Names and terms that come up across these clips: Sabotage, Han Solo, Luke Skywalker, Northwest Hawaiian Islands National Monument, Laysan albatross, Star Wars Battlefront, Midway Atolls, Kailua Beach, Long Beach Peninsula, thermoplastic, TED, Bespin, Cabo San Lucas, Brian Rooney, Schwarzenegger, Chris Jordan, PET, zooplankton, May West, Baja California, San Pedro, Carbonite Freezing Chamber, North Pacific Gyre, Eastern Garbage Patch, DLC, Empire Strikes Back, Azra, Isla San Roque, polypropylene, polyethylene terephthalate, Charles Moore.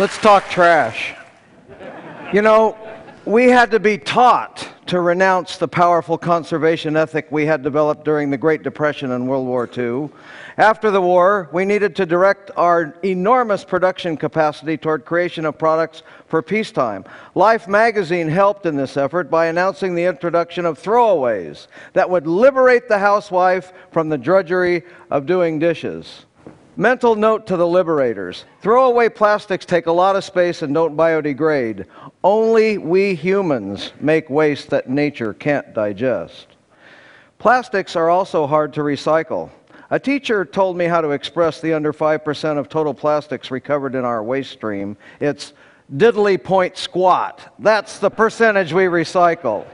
Let's talk trash. You know, we had to be taught to renounce the powerful conservation ethic we had developed during the Great Depression and World War II. After the war, we needed to direct our enormous production capacity toward creation of products for peacetime. Life magazine helped in this effort by announcing the introduction of throwaways that would liberate the housewife from the drudgery of doing dishes. Mental note to the liberators. Throwaway plastics take a lot of space and don't biodegrade. Only we humans make waste that nature can't digest. Plastics are also hard to recycle. A teacher told me how to express the under 5% of total plastics recovered in our waste stream. It's diddly point squat. That's the percentage we recycle.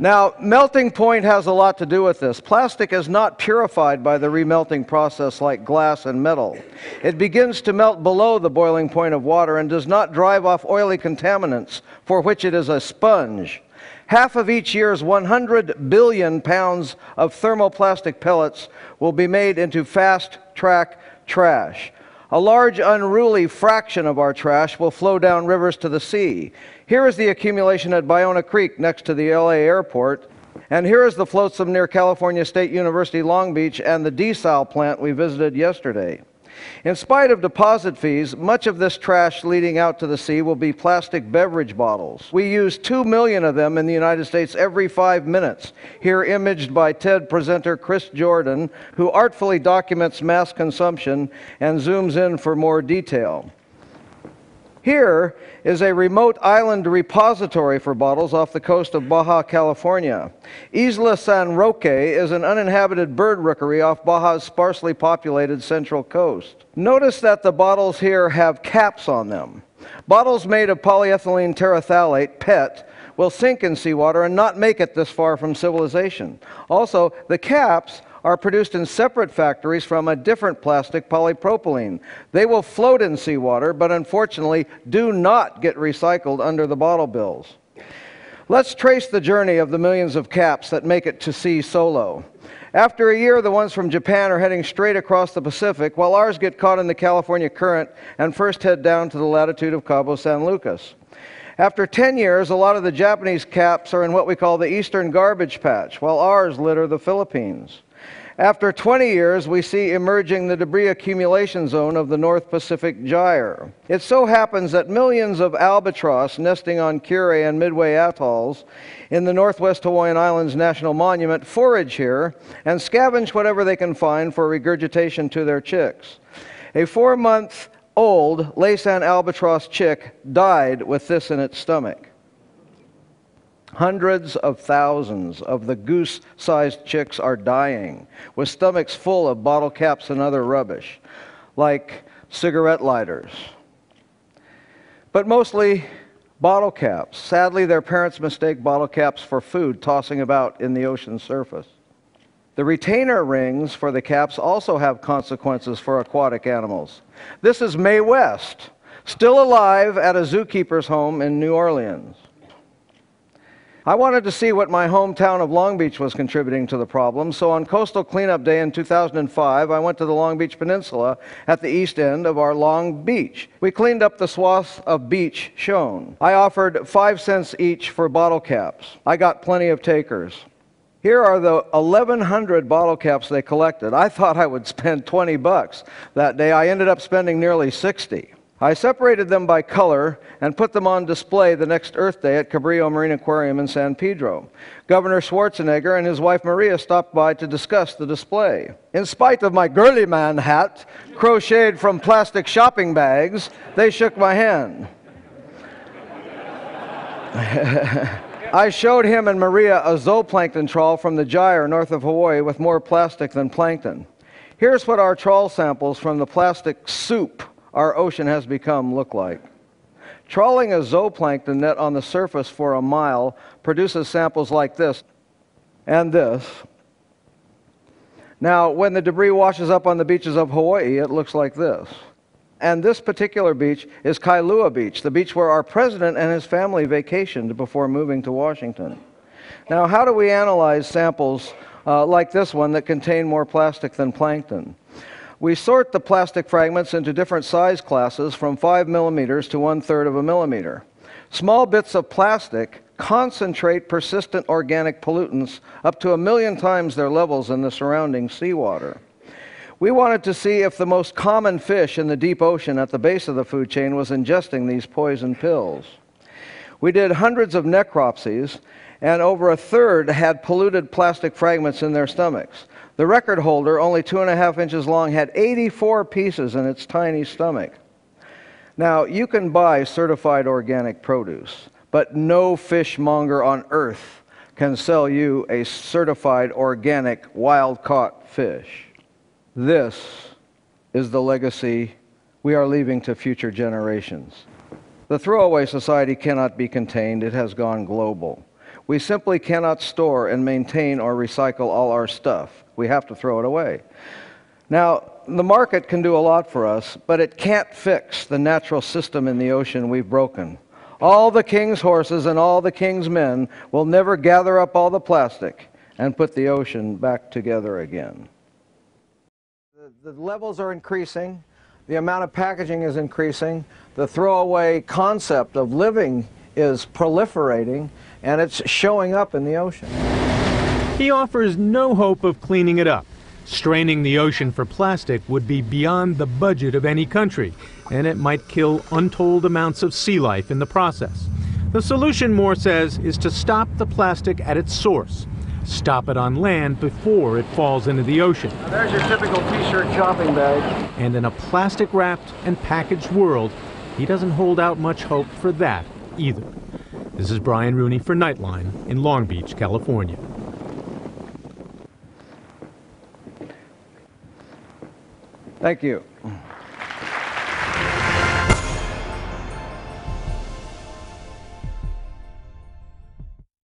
Now, melting point has a lot to do with this. Plastic is not purified by the remelting process like glass and metal. It begins to melt below the boiling point of water and does not drive off oily contaminants, for which it is a sponge. Half of each year's 100 billion pounds of thermoplastic pellets will be made into fast-track trash. A large unruly fraction of our trash will flow down rivers to the sea. Here is the accumulation at Biona Creek next to the LA airport, and here is the flotsam near California State University, Long Beach, and the desal plant we visited yesterday. In spite of deposit fees, much of this trash leading out to the sea will be plastic beverage bottles. We use 2 million of them in the United States every 5 minutes, here imaged by TED presenter Chris Jordan, who artfully documents mass consumption and zooms in for more detail. Here is a remote island repository for bottles off the coast of Baja California. Isla San Roque is an uninhabited bird rookery off Baja's sparsely populated central coast. Notice that the bottles here have caps on them. Bottles made of polyethylene terephthalate, PET, will sink in seawater and not make it this far from civilization. Also, the caps are produced in separate factories from a different plastic, polypropylene. They will float in seawater, but unfortunately do not get recycled under the bottle bills. Let's trace the journey of the millions of caps that make it to sea solo. After a year, the ones from Japan are heading straight across the Pacific, while ours get caught in the California current and first head down to the latitude of Cabo San Lucas. After 10 years, a lot of the Japanese caps are in what we call the Eastern Garbage Patch, while ours litter the Philippines. After 20 years, we see emerging the debris accumulation zone of the North Pacific Gyre. It so happens that millions of albatross nesting on Kure and Midway Atolls in the Northwest Hawaiian Islands National Monument forage here and scavenge whatever they can find for regurgitation to their chicks. A 4-month-old Laysan albatross chick died with this in its stomach. Hundreds of thousands of the goose-sized chicks are dying, with stomachs full of bottle caps and other rubbish, like cigarette lighters. But mostly bottle caps. Sadly, their parents mistake bottle caps for food, tossing about in the ocean surface. The retainer rings for the caps also have consequences for aquatic animals. This is May West, still alive at a zookeeper's home in New Orleans. I wanted to see what my hometown of Long Beach was contributing to the problem, so on Coastal Cleanup Day in 2005, I went to the Long Beach Peninsula at the east end of our Long Beach. We cleaned up the swaths of beach shown. I offered 5 cents each for bottle caps. I got plenty of takers. Here are the 1,100 bottle caps they collected. I thought I would spend 20 bucks that day. I ended up spending nearly 60. I separated them by color and put them on display the next Earth Day at Cabrillo Marine Aquarium in San Pedro. Governor Schwarzenegger and his wife Maria stopped by to discuss the display. In spite of my girly man hat, crocheted from plastic shopping bags, they shook my hand. I showed him and Maria a zooplankton trawl from the gyre north of Hawaii with more plastic than plankton. Here's what our trawl samples from the plastic soup our ocean has become look like. Trawling a zooplankton net on the surface for a mile produces samples like this and this. Now, when the debris washes up on the beaches of Hawaii, it looks like this. And this particular beach is Kailua Beach, the beach where our president and his family vacationed before moving to Washington. Now, how do we analyze samples like this one that contain more plastic than plankton? We sort the plastic fragments into different size classes from 5 millimeters to 1/3 of a millimeter. Small bits of plastic concentrate persistent organic pollutants up to 1,000,000 times their levels in the surrounding seawater. We wanted to see if the most common fish in the deep ocean at the base of the food chain was ingesting these poison pills. We did hundreds of necropsies, and over 1/3 had polluted plastic fragments in their stomachs. The record holder, only 2.5 inches long, had 84 pieces in its tiny stomach. Now, you can buy certified organic produce, but no fishmonger on earth can sell you a certified organic wild-caught fish. This is the legacy we are leaving to future generations. The throwaway society cannot be contained. It has gone global. We simply cannot store and maintain or recycle all our stuff. We have to throw it away. Now, the market can do a lot for us, but it can't fix the natural system in the ocean we've broken. All the king's horses and all the king's men will never gather up all the plastic and put the ocean back together again. The levels are increasing, the amount of packaging is increasing, the throwaway concept of living is proliferating, and it's showing up in the ocean. He offers no hope of cleaning it up. Straining the ocean for plastic would be beyond the budget of any country, and it might kill untold amounts of sea life in the process. The solution, Moore says, is to stop the plastic at its source. Stop it on land before it falls into the ocean. Now there's your typical t-shirt shopping bag. And in a plastic-wrapped and packaged world, he doesn't hold out much hope for that either. This is Brian Rooney for Nightline in Long Beach, California. Thank you.